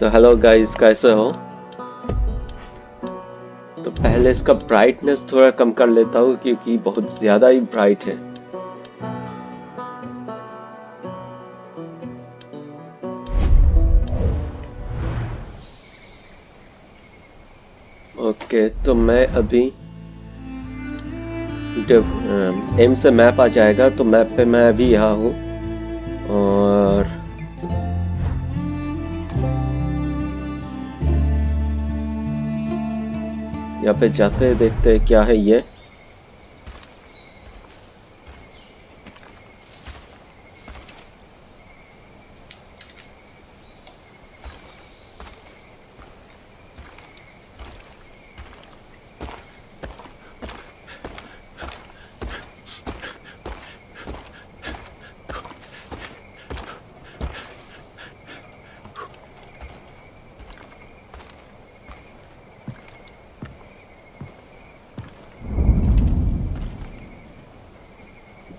तो hello guys, कैसे हो? तो पहले इसका ब्राइटनेस थोड़ा कम कर लेता हूँ क्योंकि बहुत ज्यादा ही ब्राइट है। ओके, तो मैं अभी एम से मैप आ जाएगा, तो मैप पे मैं अभी यहाँ हूँ और यहाँ पे जाते हैं, देखते हैं क्या है ये।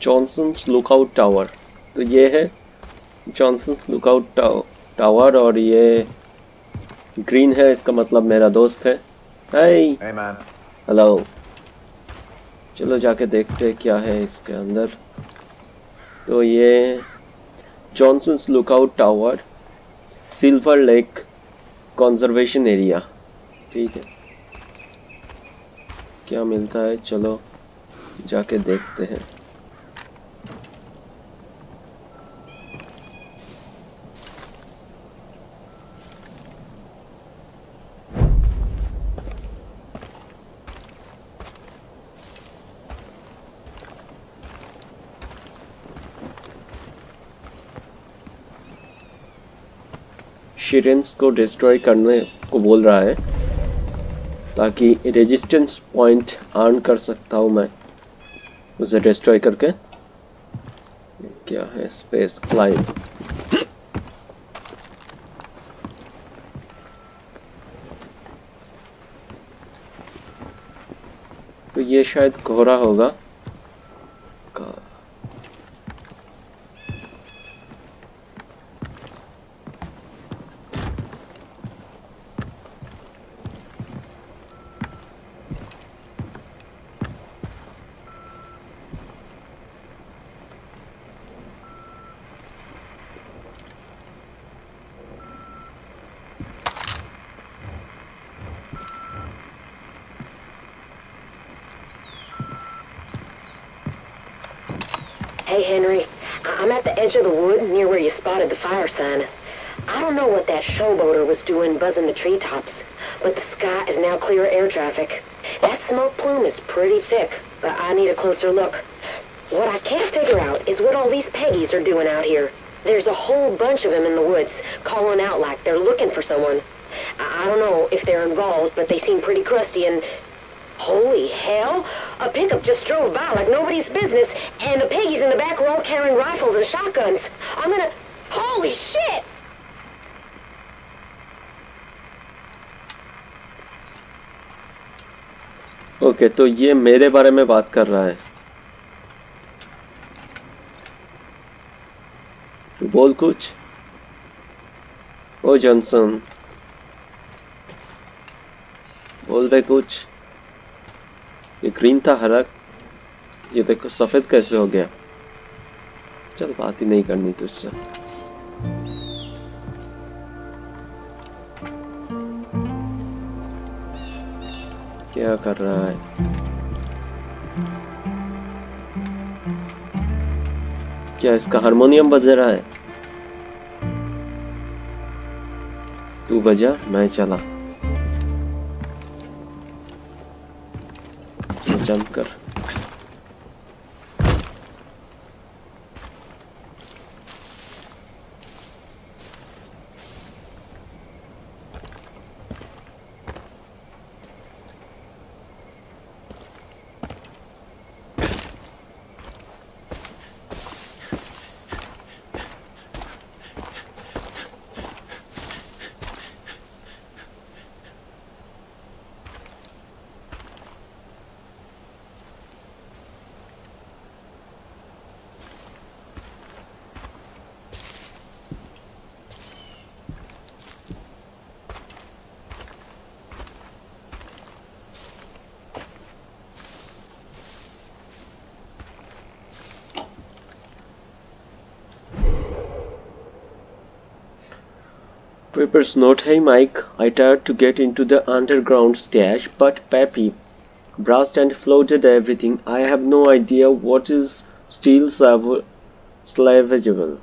जॉनसन्स लुकआउट टावर, तो ये है जॉनसन्स लुकआउट टावर और ये ग्रीन है, इसका मतलब मेरा दोस्त है। हाय हेलो, चलो जाके देखते हैं क्या है इसके अंदर। तो ये Johnson's lookout tower, silver lake conservation area. ठीक है, क्या मिलता है चलो जाके देखते हैं। रेजिस्टेंस को डिस्ट्रॉय करने को बोल रहा है ताकि रेजिस्टेंस पॉइंट अर्न कर सकता हूं मैं उसे डिस्ट्रॉय करके। क्या है? Space claim. तो ये शायद घोड़ा होगा। Hey Henry, I'm at the edge of the wood near where you spotted the fire sign. I don't know what that showboater was doing buzzing the treetops, but the sky is now clear of air traffic. That smoke plume is pretty thick, but I need a closer look. What I can't figure out is what all these Peggies are doing out here. There's a whole bunch of them in the woods, calling out like they're looking for someone. I don't know if they're involved, but they seem pretty crusty and... Holy hell! A pickup just drove by like nobody's business, and the Peggies in the back were all carrying rifles and shotguns. I'm gonna... Holy shit! Okay, तो ये मेरे बारे में बात कर रहा है। तू बोल कुछ। ओ जॉनसन, बोल रहे कुछ। ये ग्रीन था, हरा, ये देखो सफेद कैसे हो गया। चल बात ही नहीं करनी तुझसे। क्या कर रहा है? क्या इसका हारमोनियम बज रहा है? तू बजा, मैं चला। जंप कर। Pepper's Not Hey Mike, I tried to get into the underground stash, but Pappy brassed and floated everything. I have no idea what is still salvageable.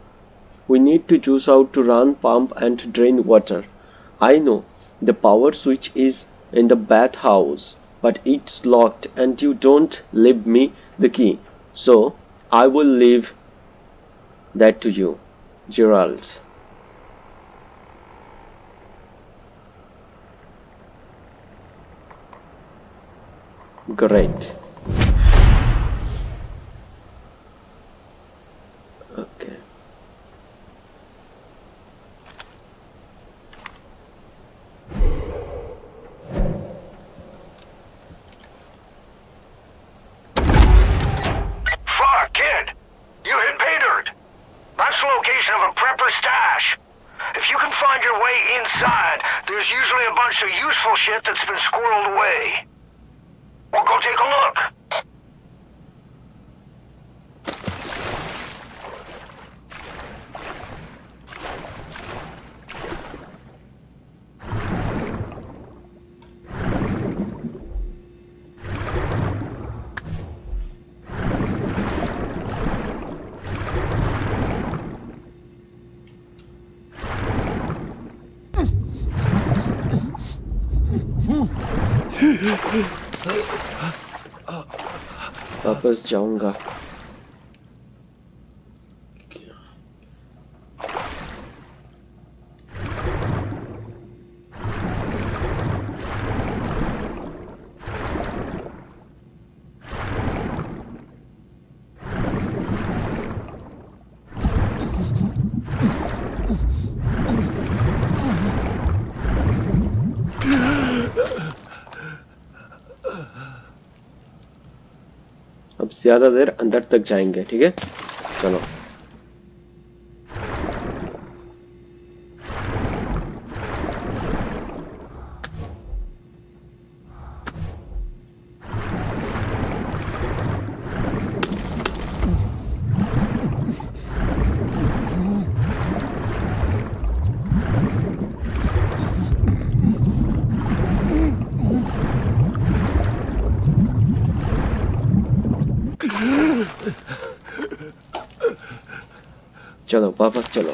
We need to choose how to run, pump and drain water. I know, the power switch is in the bathhouse, but it's locked and you don't leave me the key. So, I will leave that to you, Gerald. Great. Okay. Fuck, kid! You hit pay dirt! That's the location of a prepper stash. If you can find your way inside, there's usually a bunch of useful shit that's been squirreled away. We'll go take a look. वापस जाऊंगा ज़्यादा देर अंदर तक जाएंगे ठीक है चलो चलो वापस चलो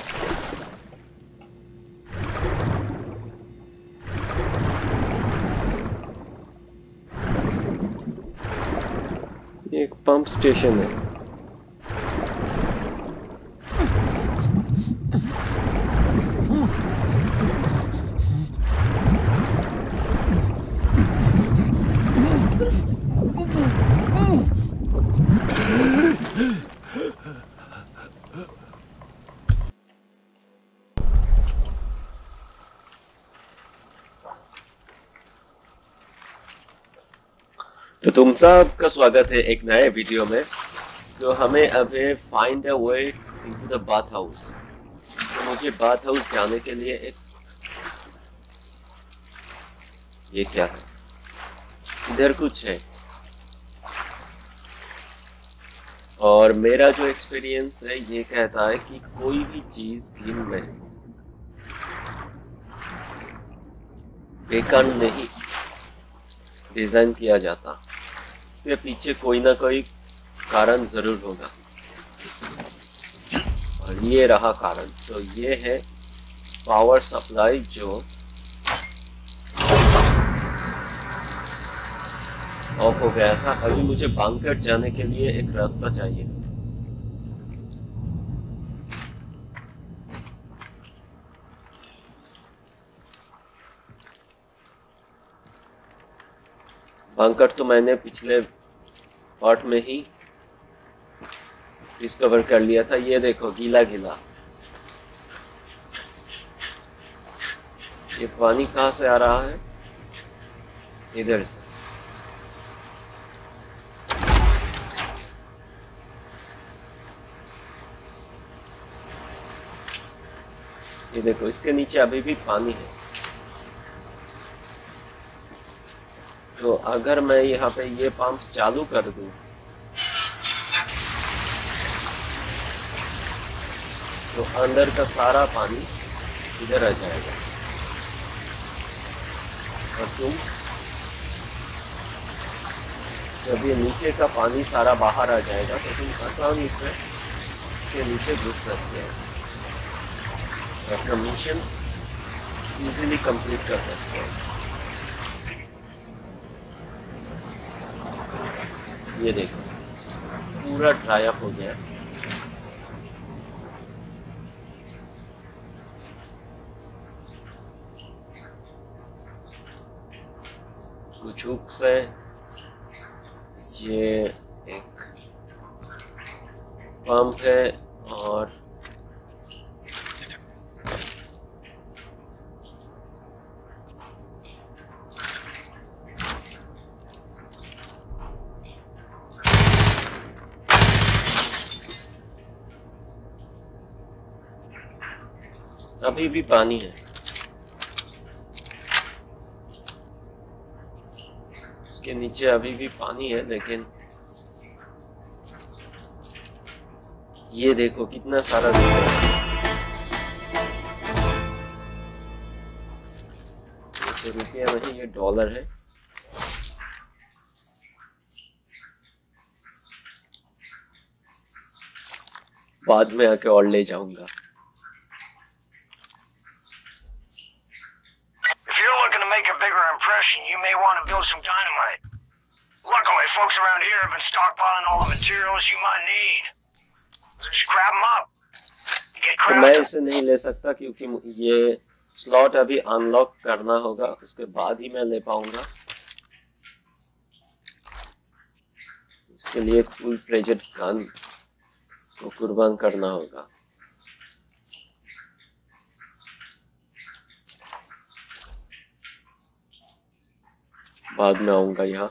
ये एक पंप स्टेशन है तुम सब का स्वागत है एक नए वीडियो में तो हमें अभी find a way into the bath house तो मुझे बाथ हाउस जाने के लिए एक ये क्या है इधर कुछ है और मेरा जो एक्सपीरियंस है ये कहता है कि कोई भी चीज गेम में बेकार नहीं डिजाइन किया जाता के पीछे कोई ना कोई कारण जरूर होगा और ये रहा कारण तो ये है पावर सप्लाई जो ऑफ हो गया था अभी मुझे बंकर जाने के लिए एक रास्ता चाहिए बंकर तो मैंने पिछले पार्ट में ही डिस्कवर कर लिया था ये देखो गीला गीला ये पानी कहाँ से आ रहा है इधर से ये देखो इसके नीचे अभी भी पानी है तो अगर मैं यहाँ पे ये पंप चालू कर दूं तो अंदर का सारा पानी इधर आ जाएगा मशरूम, जब ये नीचे का पानी सारा बाहर आ जाएगा तो तुम आसानी से इसके नीचे घुस सकते हैं, अपना मिशन इजीली कंप्लीट कर सकते हैं। ये देखो पूरा ड्राई अप हो गया। कुछ हुक्स है, ये एक पंप है और अभी भी पानी है। के नीचे अभी भी पानी है, लेकिन ये देखो कितना सारा दूध है। तो रुपया नहीं, ये डॉलर है। बाद में आके और ले जाऊंगा। तो मैं इसे नहीं ले सकता क्योंकि ये स्लॉट अभी अनलॉक करना होगा, उसके बाद ही मैं ले पाऊंगा। इसके लिए फुल प्लेजेड गन को कुर्बान करना होगा। बाद में आऊंगा यहाँ।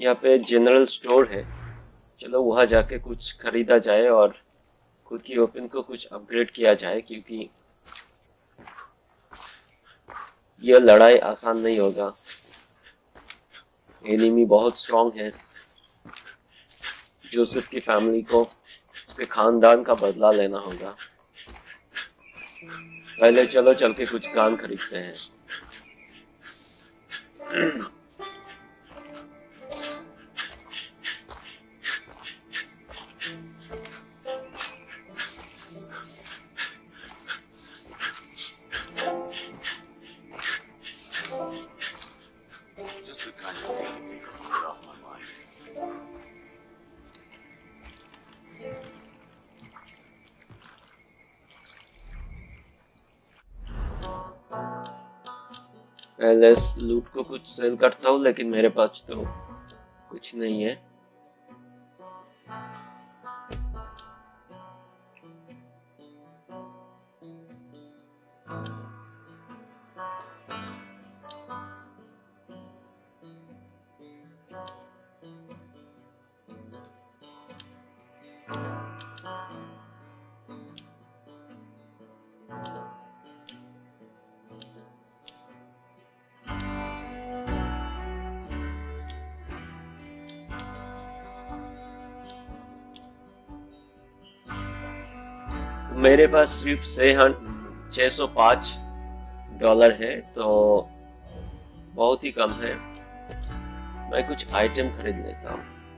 यहाँ पे जनरल स्टोर है, चलो वहाँ जाके कुछ खरीदा जाए और खुद की ओपन को कुछ अपग्रेड किया जाए, क्योंकि यह लड़ाई आसान नहीं होगा। एनिमी बहुत स्ट्रांग है। जोसेफ की फैमिली को उसके खानदान का बदला लेना होगा। पहले चलो चल के कुछ कान खरीदते हैं। लेस लूट को कुछ सेल करता हूँ, लेकिन मेरे पास तो कुछ नहीं है। मेरे पास सिर्फ 605 डॉलर है, तो बहुत ही कम है। मैं कुछ आइटम खरीद लेता हूँ।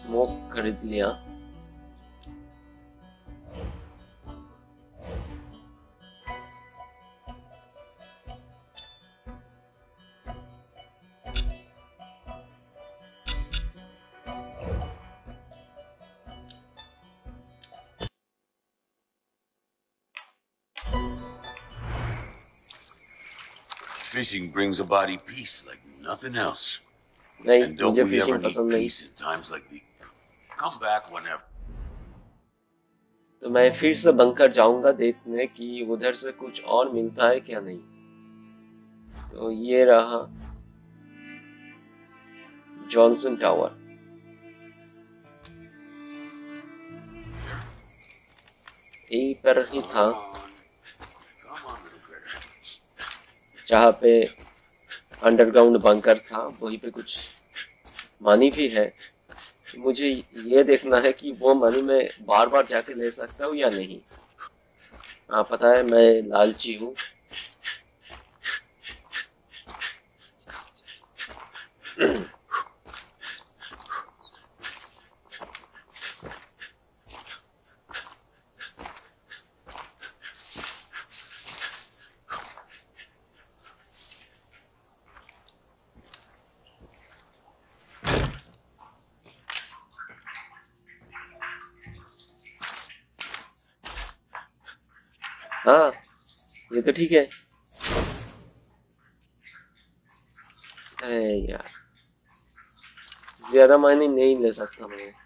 स्मोक खरीद लिया। Fishing brings a body peace like nothing else. And don't we ever need peace at times like these? Come back whenever. तो मैं फिर से बंकर जाऊंगा देखने कि उधर से कुछ और मिलता है क्या नहीं। तो ये रहा जॉनसन टावर। यहीं पर ही था जहाँ पे अंडरग्राउंड बंकर था, वहीं पे कुछ मनी भी है। मुझे ये देखना है कि वो मनी मैं बार बार जाके ले सकता हूँ या नहीं। हाँ, पता है मैं लालची हूँ। हाँ, ये तो ठीक है। अरे यार, ज्यादा मायने नहीं ले सकता मैं।